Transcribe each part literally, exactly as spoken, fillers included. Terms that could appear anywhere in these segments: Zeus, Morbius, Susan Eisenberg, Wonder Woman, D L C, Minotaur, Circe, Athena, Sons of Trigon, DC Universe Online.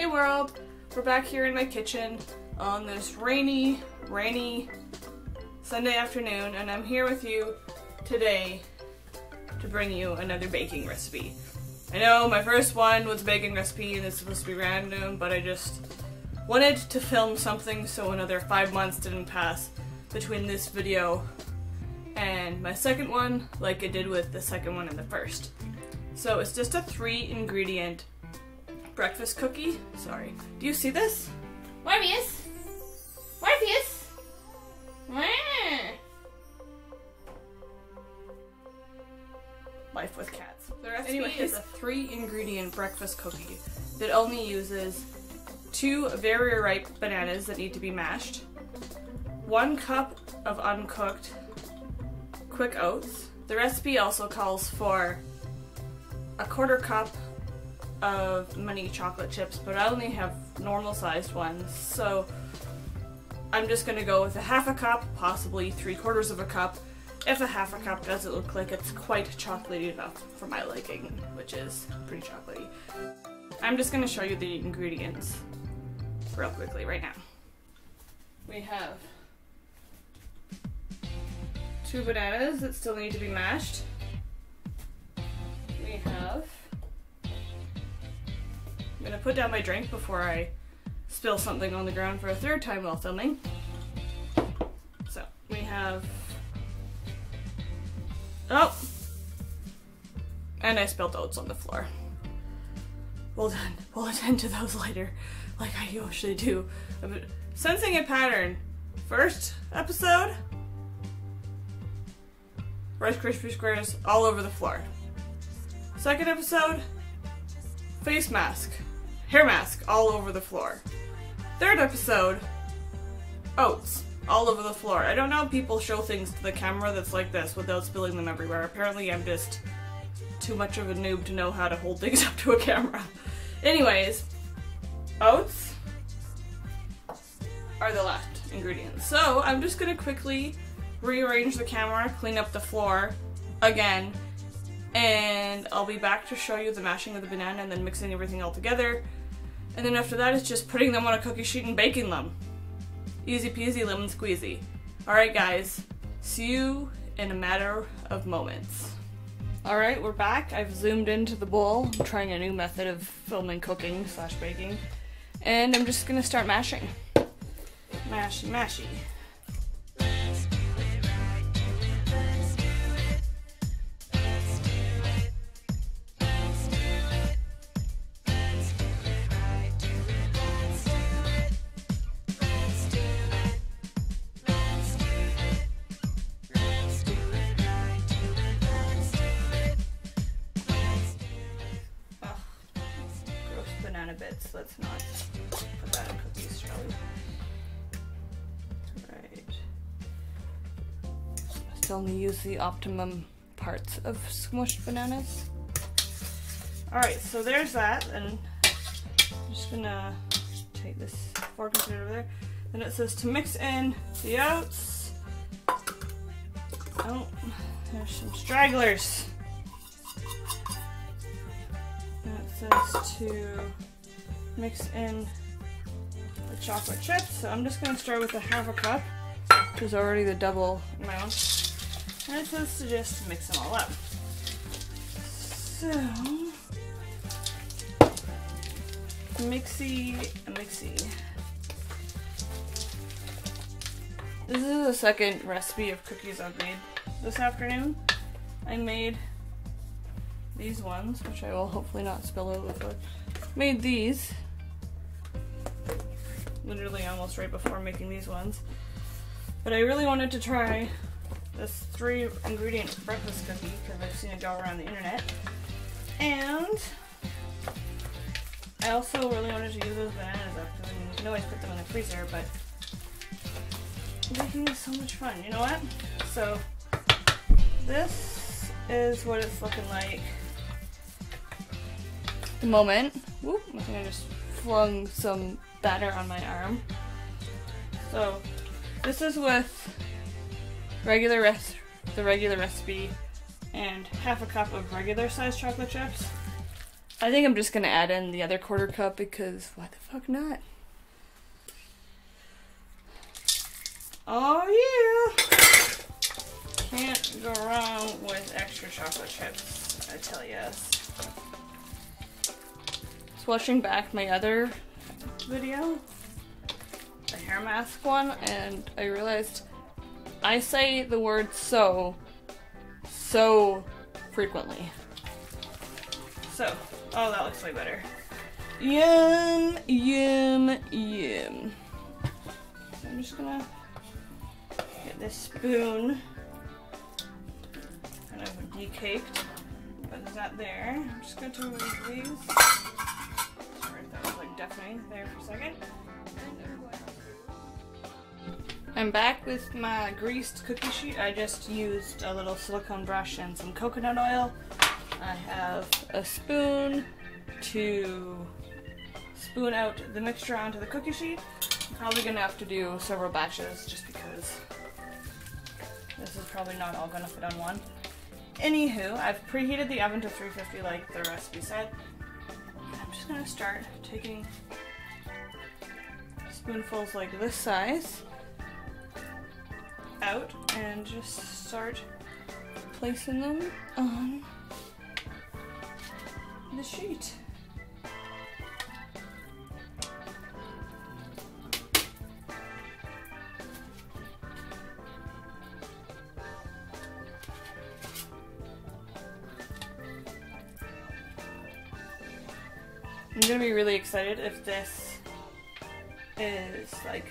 Hey world, we're back here in my kitchen on this rainy, rainy Sunday afternoon, and I'm here with you today to bring you another baking recipe. I know my first one was a baking recipe and it's supposed to be random, but I just wanted to film something so another five months didn't pass between this video and my second one, like it did with the second one and the first. So it's just a three ingredient breakfast cookie. Sorry. Do you see this? Morbius! Morbius! Life with cats. The recipe anyway, is a three ingredient breakfast cookie that only uses two very ripe bananas that need to be mashed, one cup of uncooked quick oats. The recipe also calls for a quarter cup of mini chocolate chips, but I only have normal sized ones, so I'm just gonna go with a half a cup, possibly three quarters of a cup, if a half a cup doesn't look like it's quite chocolatey enough for my liking, which is pretty chocolatey. I'm just gonna show you the ingredients real quickly right now. We have two bananas that still need to be mashed. We have I'm gonna put down my drink before I spill something on the ground for a third time while filming. So we have, oh, and I spilled oats on the floor. Well done. We'll attend to those later, like I usually do. I'm sensing a pattern. First episode, Rice Krispie Squares all over the floor. Second episode, face mask. Hair mask all over the floor. Third episode, oats all over the floor. I don't know if people show things to the camera that's like this without spilling them everywhere. Apparently I'm just too much of a noob to know how to hold things up to a camera. Anyways, oats are the last ingredients. So I'm just gonna quickly rearrange the camera, clean up the floor again, and I'll be back to show you the mashing of the banana and then mixing everything all together. And then after that, it's just putting them on a cookie sheet and baking them. Easy peasy, lemon squeezy. Alright guys, see you in a matter of moments. Alright, we're back. I've zoomed into the bowl. I'm trying a new method of filming cooking slash baking. And I'm just gonna start mashing. Mashy, mashy. Bits. Let's not put that in cookies, shall we? Right. Let's only use the optimum parts of smushed bananas. Alright, so there's that, and I'm just gonna take this fork and put it over there. Then it says to mix in the oats. Oh, there's some stragglers. And it says to mix in the chocolate chips. So I'm just going to start with a half a cup, which is already the double amount. And it says to just mix them all up. So, mixy, mixy. This is the second recipe of cookies I've made this afternoon. I made these ones, which I will hopefully not spill over with. Made these literally almost right before making these ones, but I really wanted to try this three ingredient breakfast cookie because I've seen it all around the internet, and I also really wanted to use those bananas up because I can always put them in the freezer, but baking is so much fun, you know what? So this is what it's looking like the moment. Whoop, I think I just flung some batter on my arm. So this is with regular res the regular recipe and half a cup of regular sized chocolate chips I think I'm just going to add in the other quarter cup because why the fuck not? Oh yeah! Can't go wrong with extra chocolate chips, I tell ya. Just watching back my other video, the hair mask one, and I realized I say the word so, so frequently. So, oh that looks way better. Yum, yum, yum. So I'm just gonna get this spoon, kind of decaked, but it's not there. I'm just gonna turn one of these. Sorry if that was like deafening there for a second. I'm back with my greased cookie sheet. I just used a little silicone brush and some coconut oil. I have a spoon to spoon out the mixture onto the cookie sheet. I'm probably gonna have to do several batches just because this is probably not all gonna fit on one. Anywho, I've preheated the oven to three fifty like the recipe said. I'm just gonna start taking spoonfuls like this size out and just start placing them on the sheet. I'm gonna be really excited if this is like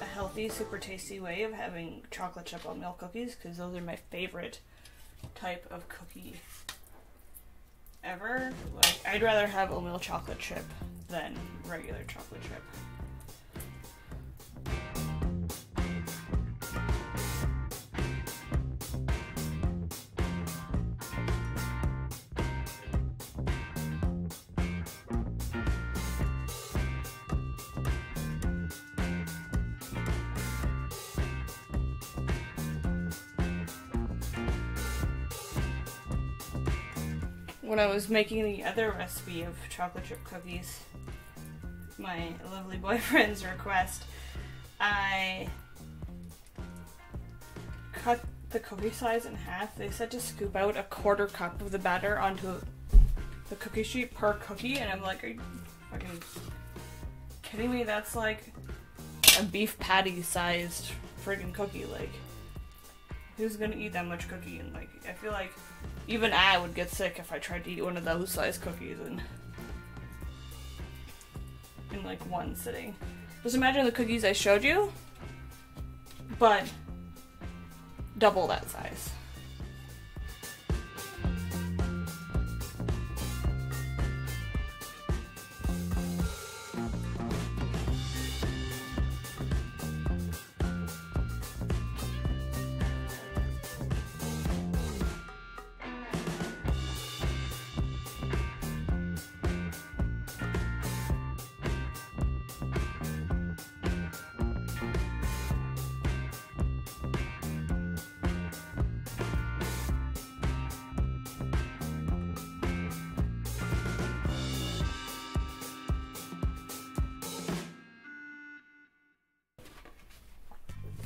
a healthy, super tasty way of having chocolate chip oatmeal cookies, because those are my favorite type of cookie ever. Like, I'd rather have oatmeal chocolate chip than regular chocolate chip. When I was making the other recipe of chocolate chip cookies, my lovely boyfriend's request, I cut the cookie size in half. They said to scoop out a quarter cup of the batter onto the cookie sheet per cookie, and I'm like, are you fucking kidding me? That's like a beef patty sized friggin' cookie. Like, who's gonna eat that much cookie? And like, I feel like even I would get sick if I tried to eat one of those size cookies in, in like one sitting. Just imagine the cookies I showed you, but double that size.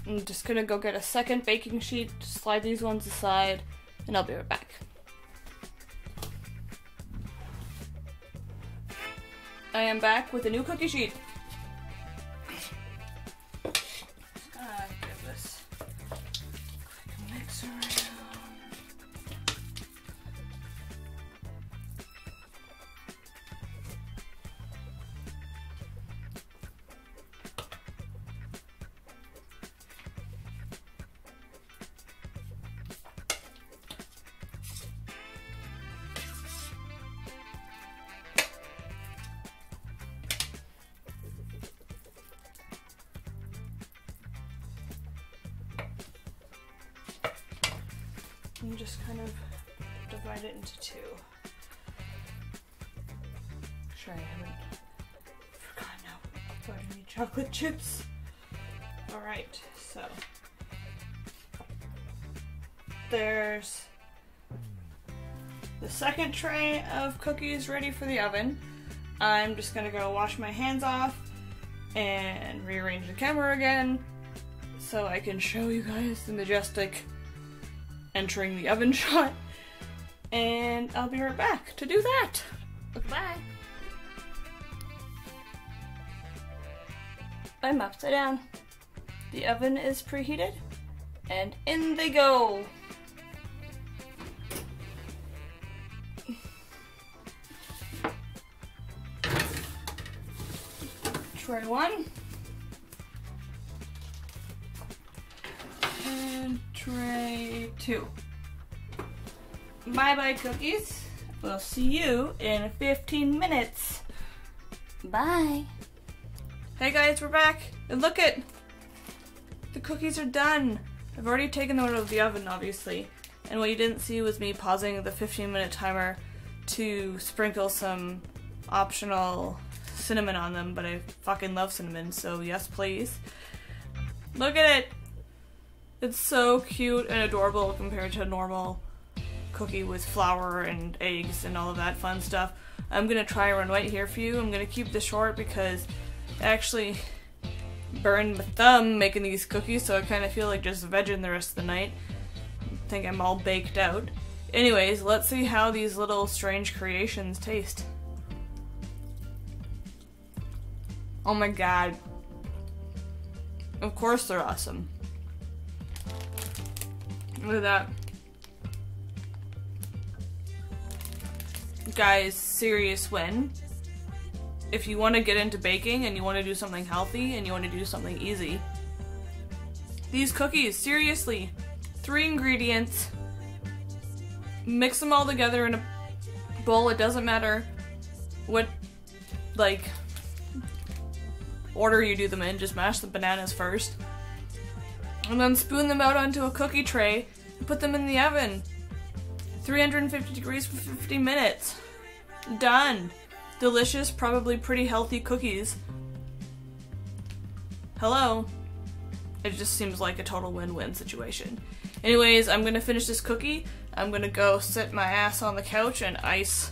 I'm just gonna go get a second baking sheet, slide these ones aside, and I'll be right back. I am back with a new cookie sheet. Just gonna give this a quick mix around. And just kind of divide it into two. I'm sure I haven't forgotten how to make chocolate chips. Alright, so there's the second tray of cookies ready for the oven. I'm just gonna go wash my hands off and rearrange the camera again so I can show you guys the majestic entering the oven shot, and I'll be right back to do that. Bye. I'm upside down. The oven is preheated and in they go. Tray one and tray two. Bye bye cookies. We'll see you in fifteen minutes. Bye. Hey guys, we're back. And look it! The cookies are done. I've already taken them out of the oven, obviously. And what you didn't see was me pausing the fifteen minute timer to sprinkle some optional cinnamon on them, but I fucking love cinnamon, so yes please. Look at it! It's so cute and adorable compared to a normal cookie with flour and eggs and all of that fun stuff. I'm gonna try and run white here for you. I'm gonna keep this short because I actually burned my thumb making these cookies, so I kind of feel like just vegging the rest of the night. I think I'm all baked out. Anyways, let's see how these little strange creations taste. Oh my god. Of course they're awesome. Look at that. Guys, serious win. If you want to get into baking and you want to do something healthy and you want to do something easy, these cookies, seriously, three ingredients, mix them all together in a bowl. It doesn't matter what, like, order you do them in, just mash the bananas first and then spoon them out onto a cookie tray and put them in the oven. three hundred fifty degrees for fifty minutes. Done. Delicious, probably pretty healthy cookies. Hello. It just seems like a total win-win situation. Anyways, I'm gonna finish this cookie. I'm gonna go sit my ass on the couch and ice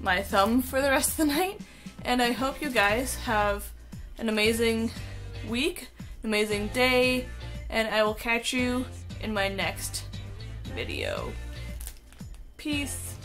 my thumb for the rest of the night. And I hope you guys have an amazing week, an amazing day, and I will catch you in my next video. Peace.